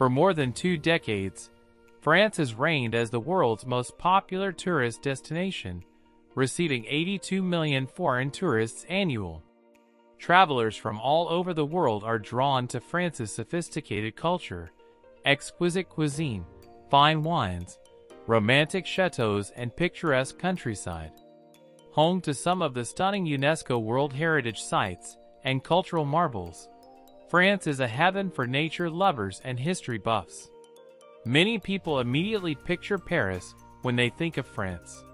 For more than 2 decades, France has reigned as the world's most popular tourist destination, receiving 82 million foreign tourists annually. Travelers from all over the world are drawn to France's sophisticated culture, exquisite cuisine, fine wines, romantic chateaus, and picturesque countryside. Home to some of the stunning UNESCO World Heritage Sites and cultural marvels, France is a heaven for nature lovers and history buffs. Many people immediately picture Paris when they think of France.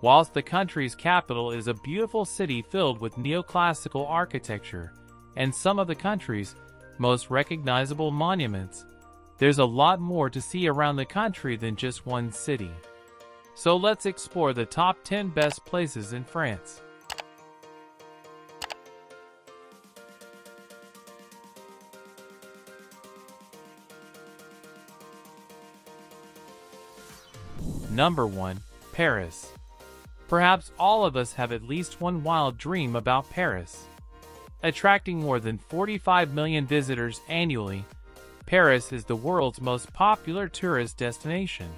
Whilst the country's capital is a beautiful city filled with neoclassical architecture and some of the country's most recognizable monuments, there's a lot more to see around the country than just one city. So let's explore the top 10 best places in France. Number 1. Paris. Perhaps all of us have at least one wild dream about Paris. Attracting more than 45 million visitors annually, Paris is the world's most popular tourist destination.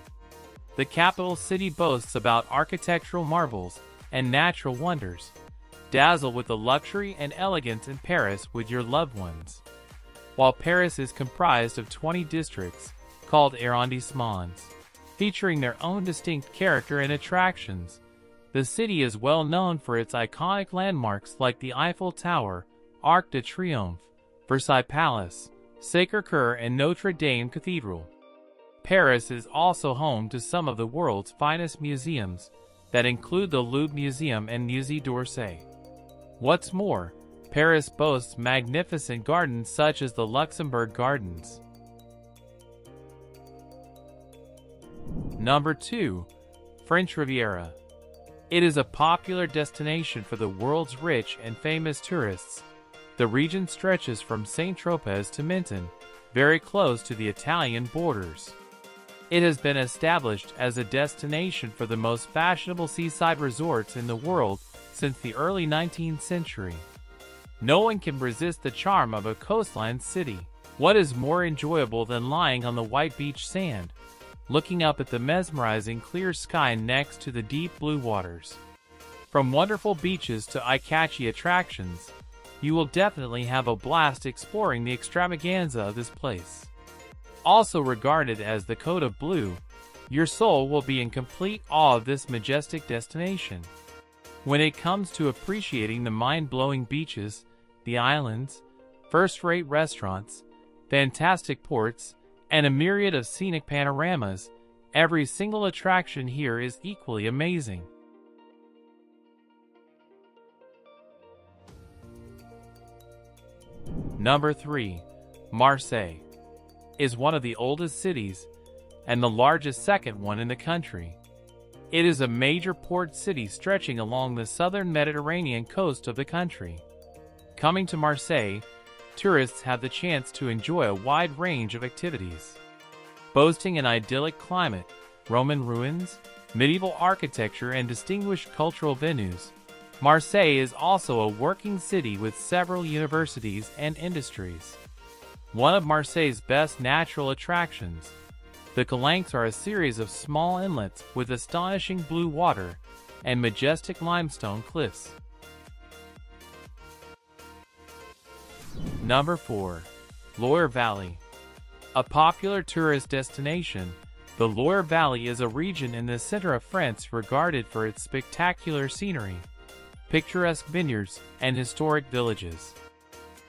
The capital city boasts about architectural marvels and natural wonders. Dazzle with the luxury and elegance in Paris with your loved ones. While Paris is comprised of 20 districts, called arrondissements, featuring their own distinct character and attractions. The city is well known for its iconic landmarks like the Eiffel Tower, Arc de Triomphe, Versailles Palace, Sacre-Cœur, and Notre-Dame Cathedral. Paris is also home to some of the world's finest museums that include the Louvre Museum and Musée d'Orsay. What's more, Paris boasts magnificent gardens such as the Luxembourg Gardens. Number 2. French Riviera. It is a popular destination for the world's rich and famous tourists. The region stretches from St. Tropez to Menton, very close to the Italian borders. It has been established as a destination for the most fashionable seaside resorts in the world since the early 19th century. No one can resist the charm of a coastline city. What is more enjoyable than lying on the white beach sand, looking up at the mesmerizing clear sky next to the deep blue waters? From wonderful beaches to eye-catchy attractions, you will definitely have a blast exploring the extravaganza of this place. Also regarded as the Côte of Blue, your soul will be in complete awe of this majestic destination. When it comes to appreciating the mind-blowing beaches, the islands, first-rate restaurants, fantastic ports, and a myriad of scenic panoramas, every single attraction here is equally amazing. Number 3. Marseille is one of the oldest cities and the largest second one in the country. It is a major port city stretching along the southern Mediterranean coast of the country. Coming to Marseille, tourists have the chance to enjoy a wide range of activities. Boasting an idyllic climate, Roman ruins, medieval architecture, and distinguished cultural venues, Marseille is also a working city with several universities and industries. One of Marseille's best natural attractions, the Calanques, are a series of small inlets with astonishing blue water and majestic limestone cliffs. Number 4. Loire Valley. A popular tourist destination, the Loire Valley is a region in the center of France regarded for its spectacular scenery, picturesque vineyards, and historic villages.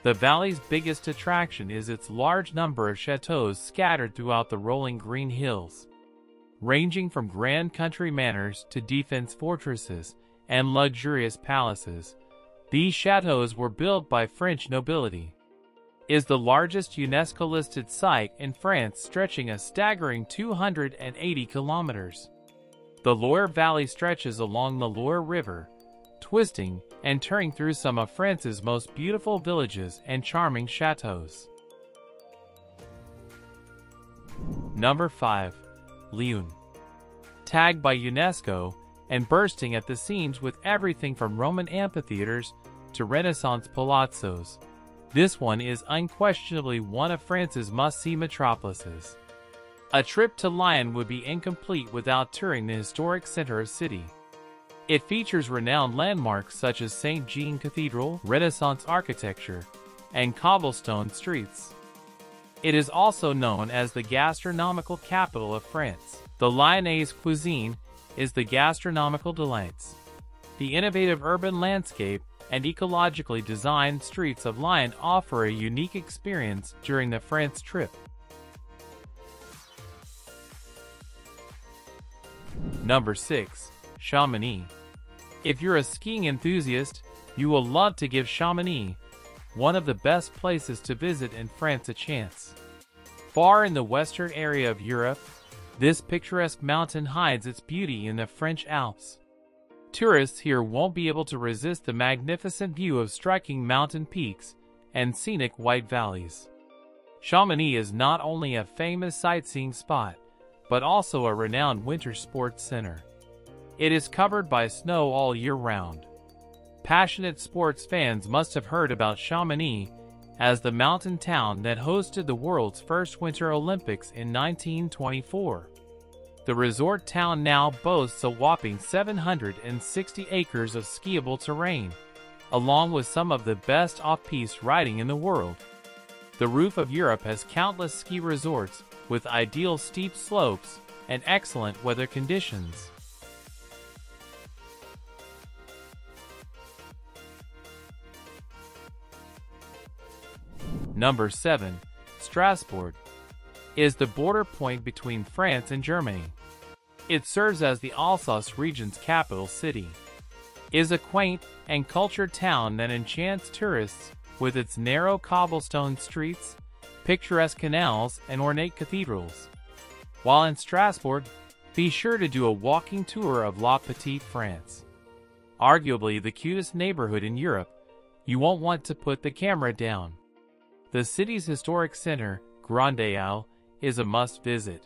The valley's biggest attraction is its large number of chateaus scattered throughout the rolling green hills, ranging from grand country manors to defense fortresses and luxurious palaces. These chateaus were built by French nobility. It is the largest UNESCO-listed site in France, stretching a staggering 280 kilometers. The Loire Valley stretches along the Loire River, twisting and turning through some of France's most beautiful villages and charming chateaus. Number 5. Lyon. Tagged by UNESCO and bursting at the seams with everything from Roman amphitheaters to Renaissance palazzos, This one is unquestionably one of France's must-see metropolises. A trip to Lyon would be incomplete without touring the historic center of the city. It features renowned landmarks such as St. Jean Cathedral, Renaissance architecture, and cobblestone streets. It is also known as the gastronomical capital of France. The Lyonnaise cuisine is the gastronomical delights. The innovative urban landscape and ecologically designed streets of Lyon offer a unique experience during the France trip. Number 6. Chamonix. If you're a skiing enthusiast, you will love to give Chamonix, one of the best places to visit in France, a chance. Far in the western area of Europe, this picturesque mountain hides its beauty in the French Alps. Tourists here won't be able to resist the magnificent view of striking mountain peaks and scenic white valleys. Chamonix is not only a famous sightseeing spot, but also a renowned winter sports center. It is covered by snow all year round. Passionate sports fans must have heard about Chamonix as the mountain town that hosted the world's first Winter Olympics in 1924. The resort town now boasts a whopping 760 acres of skiable terrain, along with some of the best off-piste riding in the world. The roof of Europe has countless ski resorts with ideal steep slopes and excellent weather conditions. Number 7. Strasbourg is the border point between France and Germany. It serves as the Alsace region's capital city. It is a quaint and cultured town that enchants tourists with its narrow cobblestone streets, picturesque canals, and ornate cathedrals. While in Strasbourg, be sure to do a walking tour of La Petite France. Arguably the cutest neighborhood in Europe, you won't want to put the camera down. The city's historic center, Grande Île, is a must-visit.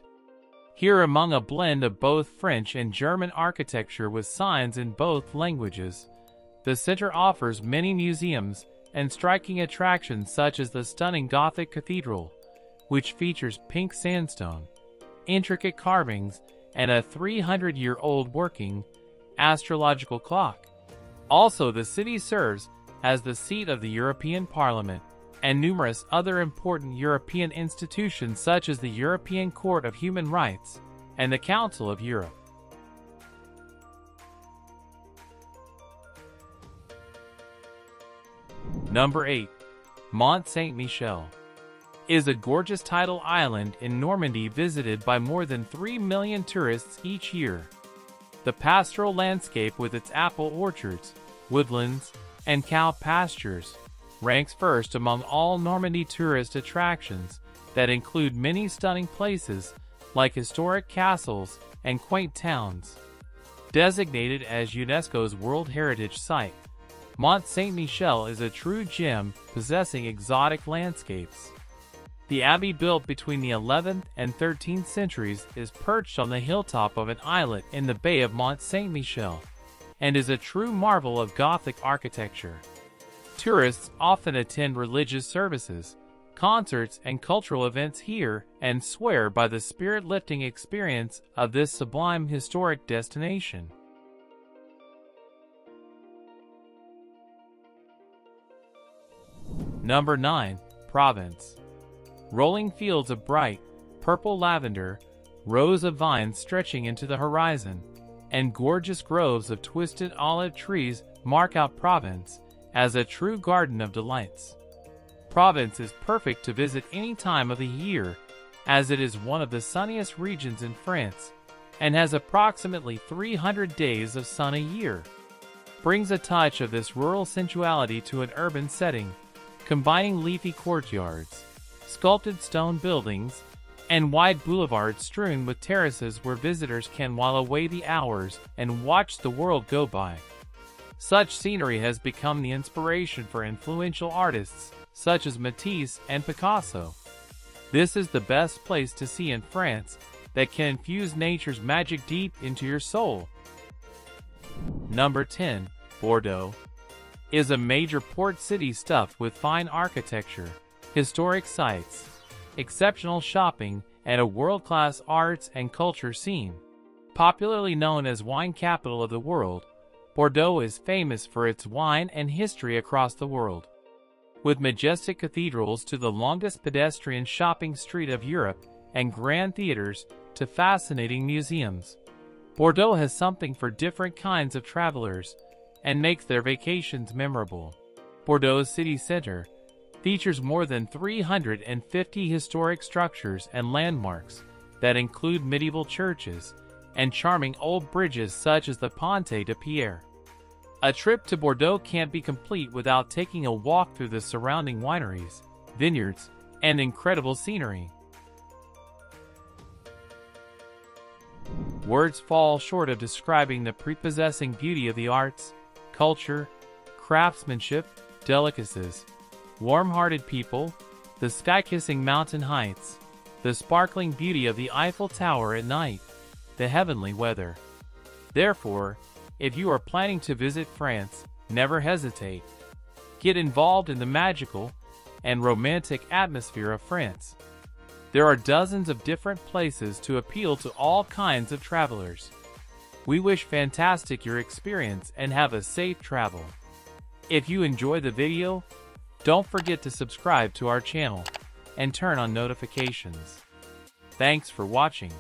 Here, among a blend of both French and German architecture with signs in both languages, the center offers many museums and striking attractions such as the stunning Gothic cathedral, which features pink sandstone, intricate carvings, and a 300-year-old working astrological clock. Also, the city serves as the seat of the European Parliament and numerous other important European institutions such as the European Court of Human Rights and the Council of Europe. Number 8. Mont Saint-Michel is a gorgeous tidal island in Normandy visited by more than 3 million tourists each year. The pastoral landscape with its apple orchards, woodlands, and cow pastures ranks first among all Normandy tourist attractions that include many stunning places like historic castles and quaint towns. Designated as UNESCO's World Heritage Site, Mont Saint-Michel is a true gem possessing exotic landscapes. The abbey built between the 11th and 13th centuries is perched on the hilltop of an islet in the Bay of Mont Saint-Michel and is a true marvel of Gothic architecture. Tourists often attend religious services, concerts, and cultural events here and swear by the spirit-lifting experience of this sublime historic destination. Number 9. Provence. Rolling fields of bright, purple lavender, rows of vines stretching into the horizon, and gorgeous groves of twisted olive trees mark out Provence as a true garden of delights. Provence is perfect to visit any time of the year, as it is one of the sunniest regions in France and has approximately 300 days of sun a year. Brings a touch of this rural sensuality to an urban setting, combining leafy courtyards, sculpted stone buildings, and wide boulevards strewn with terraces where visitors can while away the hours and watch the world go by. Such scenery has become the inspiration for influential artists such as Matisse and Picasso. This is the best place to see in France that can infuse nature's magic deep into your soul. Number 10. Bordeaux is a major port city stuffed with fine architecture, historic sites, exceptional shopping, and a world-class arts and culture scene. Popularly known as wine capital of the world, Bordeaux is famous for its wine and history across the world. With majestic cathedrals to the longest pedestrian shopping street of Europe and grand theaters to fascinating museums, Bordeaux has something for different kinds of travelers and makes their vacations memorable. Bordeaux's city center features more than 350 historic structures and landmarks that include medieval churches and charming old bridges such as the Ponte de Pierre. A trip to Bordeaux can't be complete without taking a walk through the surrounding wineries, vineyards, and incredible scenery. Words fall short of describing the prepossessing beauty of the arts, culture, craftsmanship, delicacies, warm-hearted people, the sky-kissing mountain heights, the sparkling beauty of the Eiffel Tower at night, the heavenly weather. Therefore, if you are planning to visit France, never hesitate. Get involved in the magical and romantic atmosphere of France. There are dozens of different places to appeal to all kinds of travelers. We wish fantastic your experience and have a safe travel. If you enjoy the video, don't forget to subscribe to our channel and turn on notifications. Thanks for watching.